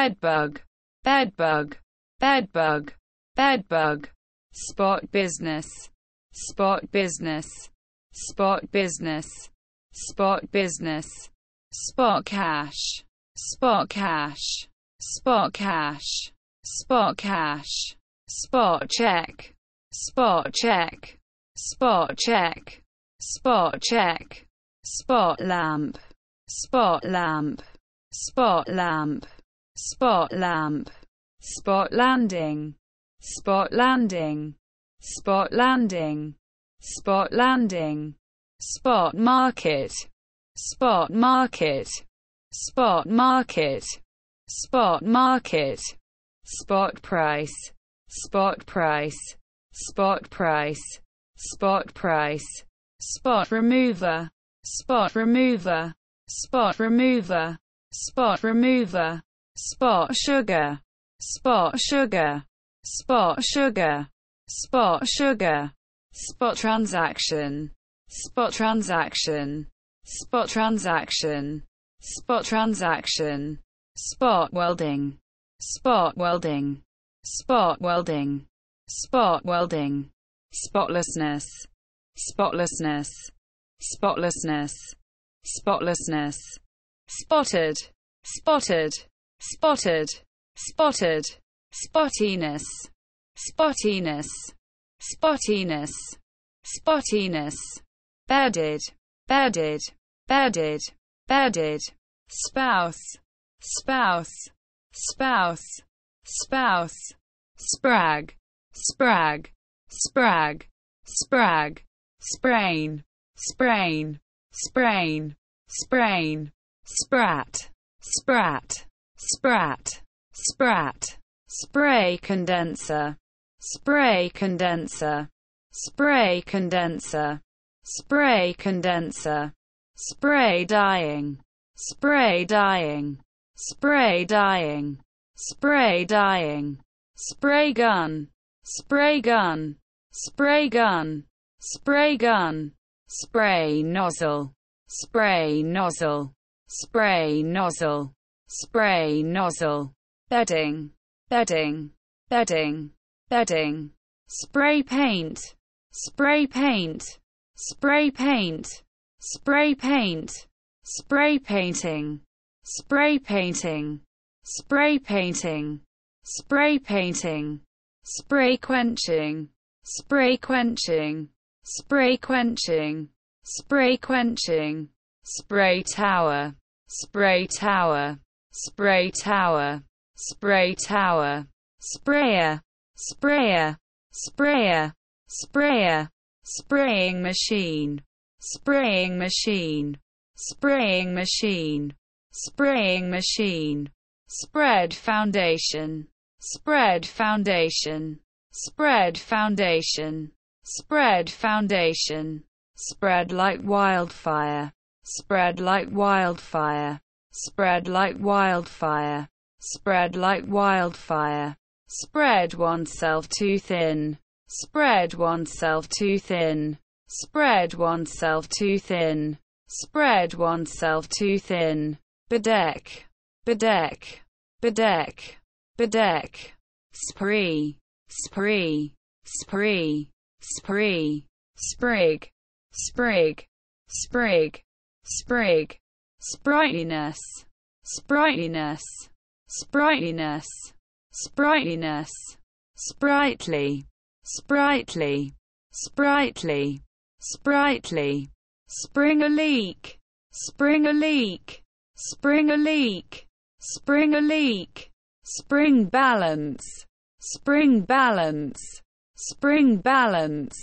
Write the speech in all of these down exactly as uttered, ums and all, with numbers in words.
Bedbug, bedbug, bedbug, bedbug. Spot business, spot business, spot business, spot business. Spot cash, spot cash, spot cash, spot cash. Spot check, spot check, spot check, spot check. Spot lamp, spot lamp, spot lamp, spot lamp. Spot landing, spot landing, spot landing, spot landing. Spot market, spot market, spot market, spot market. Spot price, spot price, spot price, spot price. Spot remover, spot remover, spot remover, spot remover. Spot sugar, spot sugar, spot sugar, spot sugar. Spot transaction, spot transaction, spot transaction, spot transaction. Spot welding, spot welding, spot welding, spot welding. Spotlessness, spotlessness, spotlessness, spotlessness. Spotted, spotted, spotted, spotted. Spottiness, spottiness, spottiness, spottiness. Bedded, bedded, bedded, bedded. Spouse, spouse, spouse, spouse. Sprag, sprag, sprag, sprag. Sprain, sprain, sprain, sprain. Sprat, sprat, sprat, sprat. Spray condenser, spray condenser, spray condenser, spray condenser. Spray dyeing, spray dyeing, spray dyeing, spray dyeing. Spray gun, spray gun, spray gun, spray gun. Spray nozzle, spray nozzle, spray nozzle, spray nozzle. Bedding, bedding, bedding, bedding. Spray paint, spray paint, spray paint, spray paint. Spray painting, spray painting, spray painting, spray painting. Spray quenching, spray quenching, spray quenching, spray quenching. Spray tower, spray tower, spray tower, spray tower. Sprayer, sprayer, sprayer, sprayer. Spraying machine, spraying machine, spraying machine, spraying machine. Spread foundation, spread foundation, spread foundation, spread foundation. Spread like wildfire, spread like wildfire, spread like wildfire, spread like wildfire. Spread oneself too thin, spread oneself too thin, spread oneself too thin, spread oneself too thin. Bedeck, bedeck, bedeck, bedeck. Spree, spree, spree, spree. Sprig, sprig, sprig, sprig. Sprightliness, sprightliness, sprightliness, sprightliness. Sprightly, sprightly, sprightly, sprightly. Spring a leak, spring a leak, spring a leak, spring a leak. Spring balance, spring balance, spring balance,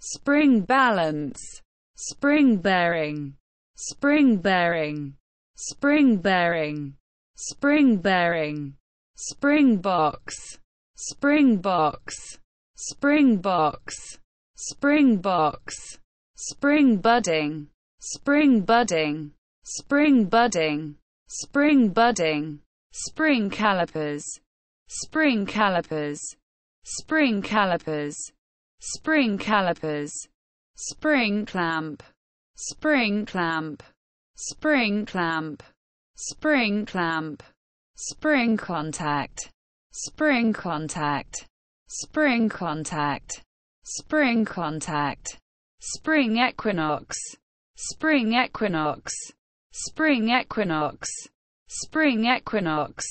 spring balance. Spring bearing, spring bearing, spring bearing, spring bearing. Spring box, spring box, spring box, spring box. Spring budding, spring budding, spring budding, spring budding. Spring calipers, spring calipers, spring calipers, spring calipers. Spring clamp, spring clamp, spring clamp, spring clamp. spring contact, spring contact, spring contact, spring contact, spring equinox, spring equinox, spring equinox, spring equinox,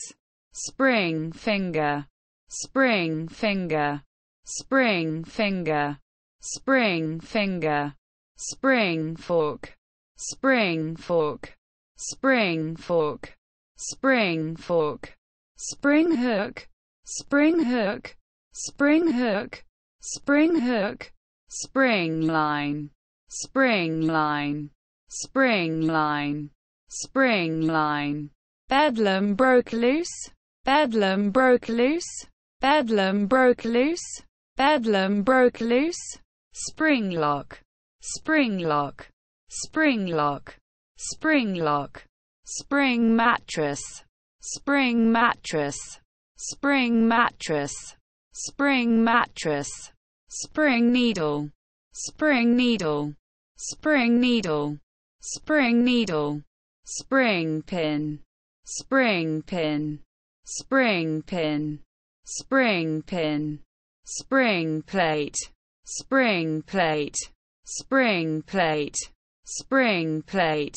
spring finger, spring finger, spring finger, spring finger, spring fork, spring fork, spring fork, spring fork, spring hook, spring hook, spring hook, spring hook, spring line, spring line, spring line, spring line, bedlam broke loose, bedlam broke loose, bedlam broke loose, bedlam broke loose, spring lock, spring lock, spring lock, spring lock, spring mattress, spring mattress, spring mattress, spring mattress, spring needle, spring needle, spring needle, spring needle, spring pin, spring pin, spring pin, spring pin, spring plate, spring plate, spring plate, spring plate,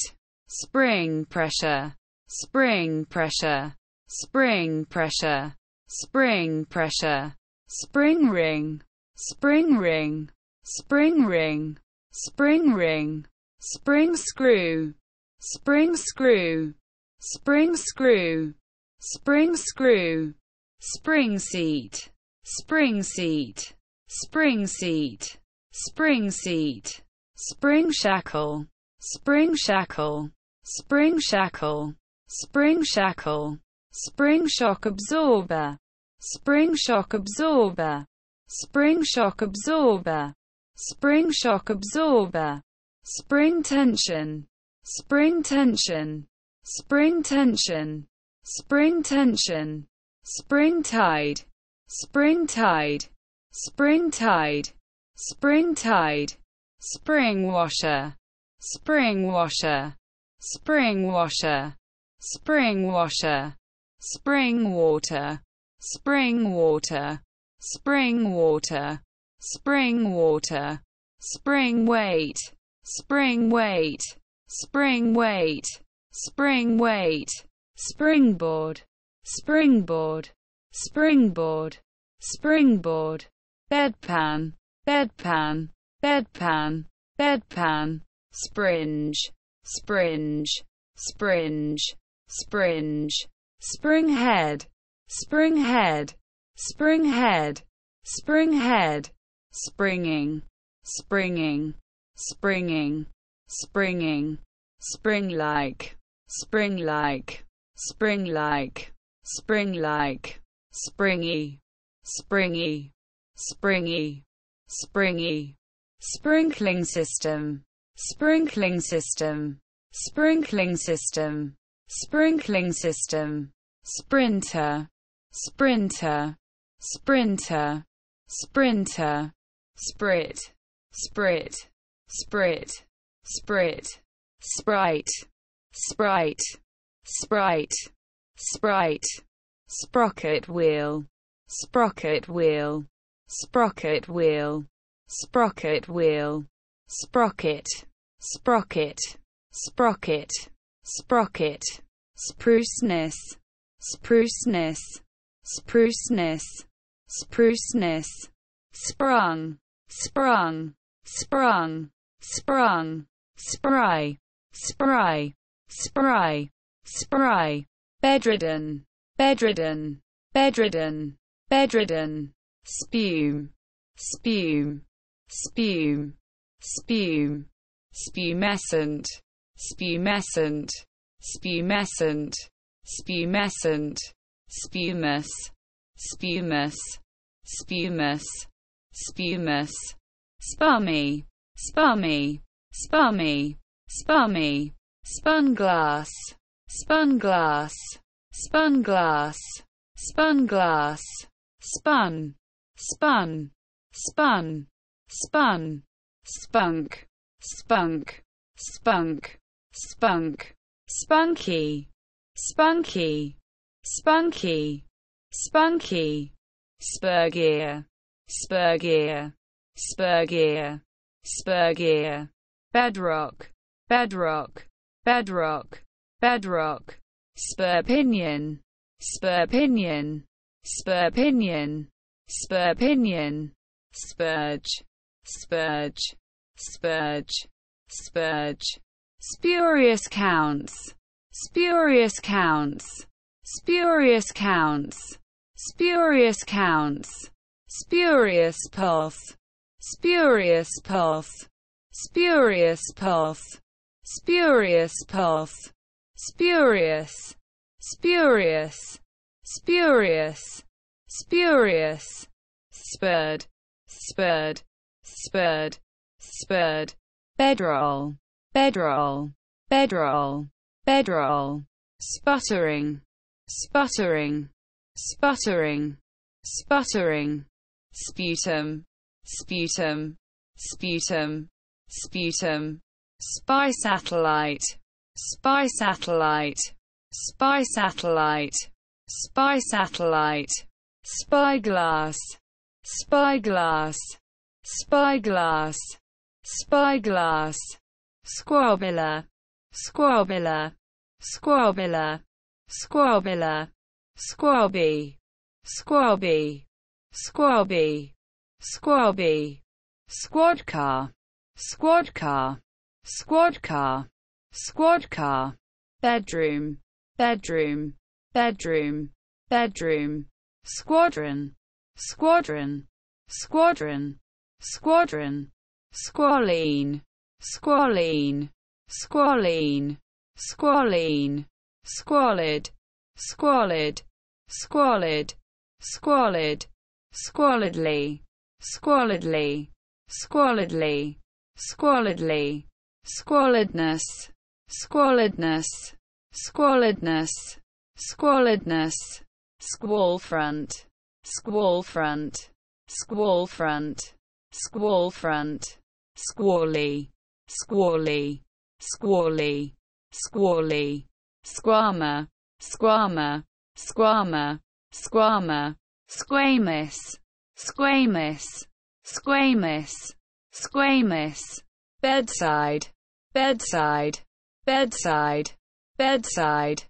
spring pressure, spring pressure, spring pressure, spring pressure, spring ring, spring ring, spring ring, spring ring, spring screw, spring screw, spring screw, spring screw, spring seat, spring seat, spring seat, spring seat, spring shackle, spring shackle, spring shackle, spring shackle, spring shock absorber, spring shock absorber, spring shock absorber, spring shock absorber, spring tension, spring tension, spring tension, spring tension, spring tide, spring tide, spring tide, spring tide, spring washer, spring washer, spring washer, spring washer, spring water, spring water, spring water, spring water, spring weight, spring weight, spring weight, spring weight, springboard, springboard, springboard, springboard, bedpan, bedpan, bedpan, bedpan, springe, springe, springe, springe, spring head, spring head, spring head, spring head, springing, springing, springing, springing, spring-like, spring-like, spring-like, spring-like, springy, springy, springy, springy, sprinkling system, sprinkling system, sprinkling system, sprinkling system, sprinter, sprinter, sprinter, sprinter, sprit, sprit, sprit, sprit, sprite, sprite, sprite, sprite, sprocket wheel, sprocket wheel, sprocket wheel, sprocket wheel, sprocket, sprocket, sprocket, sprocket, spruceness, spruceness, spruceness, spruceness, sprung, sprung, sprung, sprung, spry, spry, spry, spry, bedridden, bedridden, bedridden, bedridden, spume, spume, spume, spume, spumescent, spumescent, spumescent, spumescent, spumus, spumus, spumus, spumus, spummy, spummy, spummy, spummy, spun glass, spun glass, spun glass, spun glass, spun, spun, spun, spun, spunk, spunk, spunk, spunk, spunky, spunky, spunky, spunky, spurgear, spurgear, spurgear, spurgear, bedrock, bedrock, bedrock, bedrock, spurpinion, spurpinion, spurpinion, spurpinion, spurge, spurge, spurge, spurge, spurious counts, spurious counts, spurious counts, spurious counts, spurious pulse, spurious pulse, spurious pulse, spurious pulse, spurious, spurious, spurious, spurious, spurred, spurred, spurred, spurred, bedroll, bedroll, bedroll, bedroll, sputtering, sputtering, sputtering, sputtering, sputum, sputum, sputum, sputum, spy satellite, spy satellite, spy satellite, spy satellite, spyglass, spyglass, spyglass, spyglass, squabilla, squabilla, squabilla, squabilla, squabby, squabby, squabby, squabby, squad car, squad car, squad car, squad car, bedroom, bedroom, bedroom, bedroom, squadron, squadron, squadron, squadron, squalene, squalene, squalene, squalene, squalid, squalid, squalid, squalid, squalidly, squalidly, squalidly, squalidly, squalidness, squalidness, squalidness, squalidness, squall front, squall front, squall front, squall front, squally, squally, squally, squally, squammer, squammer, squammer, squammer, squamous, squamous, squamous, squamous, bedside, bedside, bedside, bedside,